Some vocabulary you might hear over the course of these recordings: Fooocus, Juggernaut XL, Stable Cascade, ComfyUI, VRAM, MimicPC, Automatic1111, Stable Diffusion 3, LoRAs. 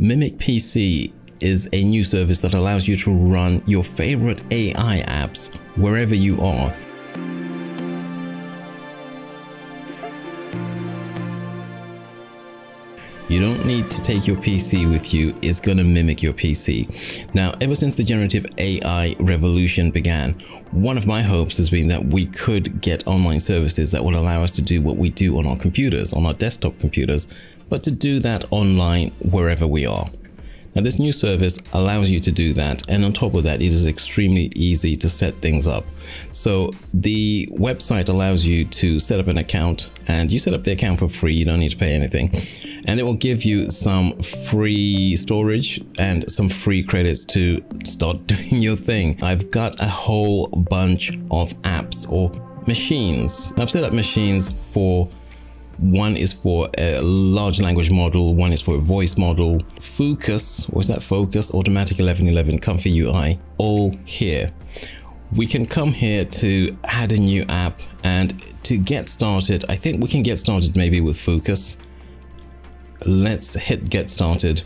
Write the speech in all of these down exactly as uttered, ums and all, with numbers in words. MimicPC is a new service that allows you to run your favorite A I apps wherever you are. You don't need to take your P C with you, it's going to mimic your P C. Now, ever since the generative A I revolution began, one of my hopes has been that we could get online services that will allow us to do what we do on our computers, on our desktop computers, but to do that online wherever we are. Now, this new service allows you to do that, and on top of that, it is extremely easy to set things up. So the website allows you to set up an account, and you set up the account for free, you don't need to pay anything. And it will give you some free storage and some free credits to start doing your thing. I've got a whole bunch of apps or machines. I've set up machines for one is for a large language model, one is for a voice model. Fooocus, or is that Focus? Automatic eleven eleven, ComfyUI, all here. We can come here to add a new app, and to get started, I think we can get started maybe with Fooocus. Let's hit get started.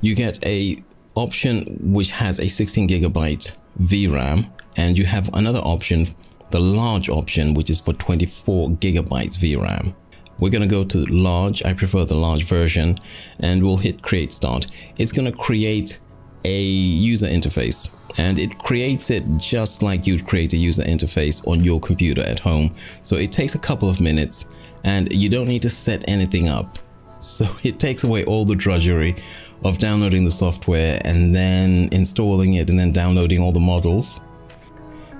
You get a option which has a sixteen gigabyte V RAM, and you have another option, the large option, which is for twenty-four gigabytes V RAM. We're going to go to large. I prefer the large version, and we'll hit create start. It's going to create a user interface, and it creates it just like you'd create a user interface on your computer at home. So it takes a couple of minutes, and you don't need to set anything up. So it takes away all the drudgery of downloading the software and then installing it and then downloading all the models.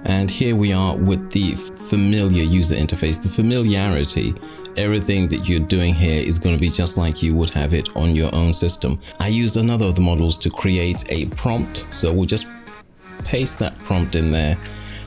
And here we are with the familiar user interface, the familiarity. Everything that you're doing here is going to be just like you would have it on your own system. I used another of the models to create a prompt, so we'll just paste that prompt in there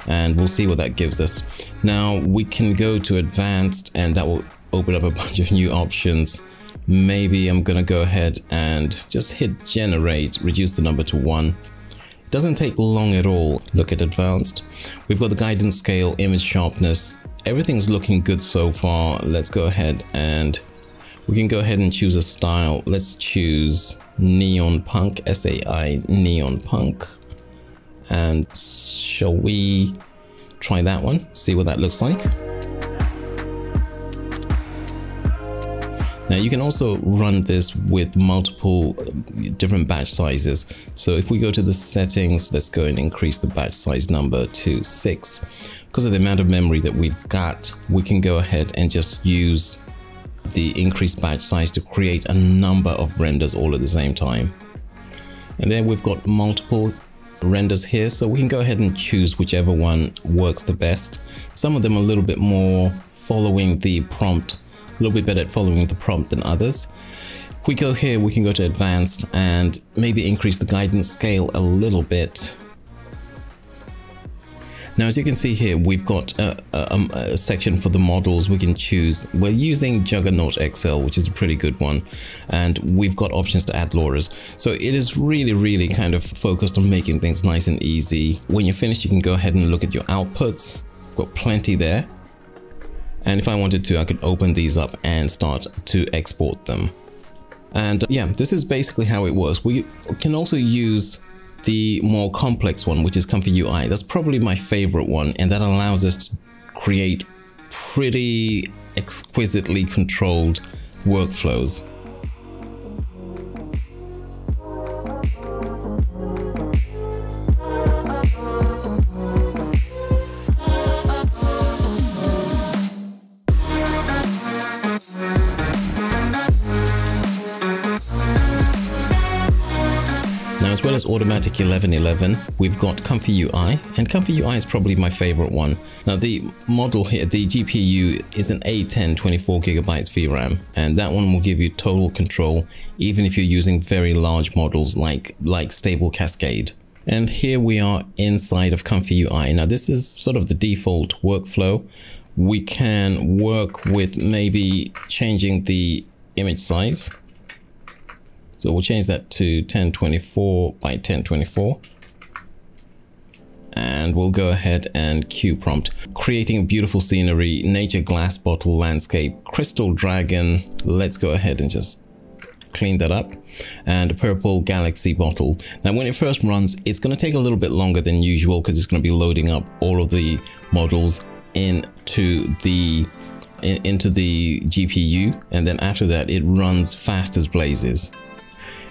and we'll see what that gives us. Now we can go to advanced, and that will open up a bunch of new options. Maybe I'm gonna go ahead and just hit generate, reduce the number to one. It doesn't take long at all. Look at advanced. We've got the guidance scale, image sharpness. Everything's looking good so far. Let's go ahead and we can go ahead and choose a style. Let's choose neon punk, S A I neon punk. And shall we try that one? See what that looks like. Now you can also run this with multiple different batch sizes. So if we go to the settings, let's go and increase the batch size number to six. Because of the amount of memory that we've got, we can go ahead and just use the increased batch size to create a number of renders all at the same time. And then we've got multiple renders here, so we can go ahead and choose whichever one works the best. Some of them are a little bit more following the prompt, a little bit better at following the prompt than others. If we go here, we can go to advanced and maybe increase the guidance scale a little bit. Now, as you can see here, we've got a, a, a section for the models we can choose. We're using Juggernaut X L, which is a pretty good one. And we've got options to add LoRAs. So it is really, really kind of focused on making things nice and easy. When you're finished, you can go ahead and look at your outputs. Got plenty there. And if I wanted to, I could open these up and start to export them. And yeah, this is basically how it works. We can also use the more complex one, which is ComfyUI. That's probably my favorite one, and that allows us to create pretty exquisitely controlled workflows. As well as Automatic eleven eleven, we've got ComfyUI, and ComfyUI is probably my favorite one. Now the model here, the G P U, is an A ten twenty-four gigabytes V RAM, and that one will give you total control even if you're using very large models like, like Stable Cascade. And here we are inside of ComfyUI. Now this is sort of the default workflow. We can work with maybe changing the image size. So we'll change that to ten twenty-four by ten twenty-four. And we'll go ahead and cue prompt. Creating beautiful scenery, nature, glass bottle, landscape, crystal dragon. Let's go ahead and just cleaned that up, and a purple Galaxy bottle. Now when it first runs, it's going to take a little bit longer than usual because it's going to be loading up all of the models into the in, into the G P U, and then after that it runs fast as blazes.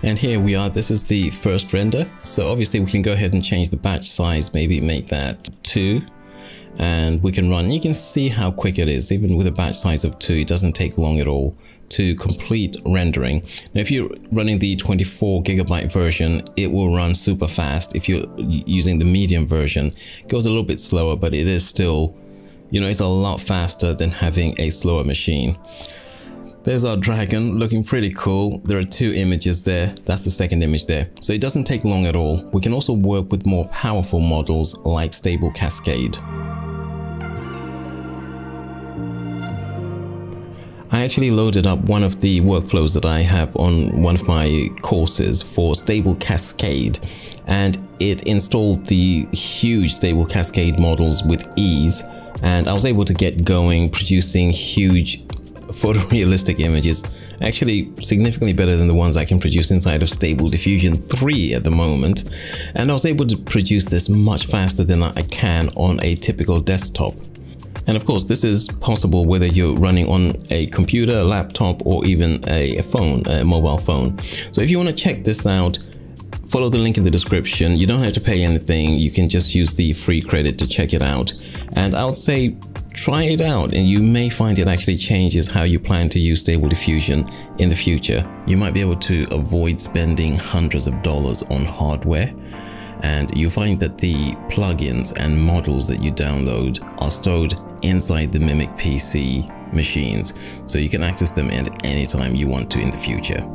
And here we are, this is the first render. So obviously we can go ahead and change the batch size, maybe make that two, and we can run. You can see how quick it is, even with a batch size of two, it doesn't take long at all to complete rendering. Now if you're running the twenty-four gigabyte version, it will run super fast. If you're using the medium version, it goes a little bit slower, but it is still, you know, it's a lot faster than having a slower machine. There's our dragon, looking pretty cool. There are two images there. That's the second image there. So it doesn't take long at all. We can also work with more powerful models like Stable Cascade. I actually loaded up one of the workflows that I have on one of my courses for Stable Cascade, and it installed the huge Stable Cascade models with ease, and I was able to get going producing huge photorealistic images, actually significantly better than the ones I can produce inside of Stable Diffusion three at the moment. And I was able to produce this much faster than I can on a typical desktop. And of course, this is possible whether you're running on a computer, laptop, or even a phone, a mobile phone. So if you want to check this out, follow the link in the description. You don't have to pay anything. You can just use the free credit to check it out. And I would say try it out, and you may find it actually changes how you plan to use Stable Diffusion in the future. You might be able to avoid spending hundreds of dollars on hardware. And you find that the plugins and models that you download are stored inside the MimicPC machines, so you can access them at any time you want to in the future.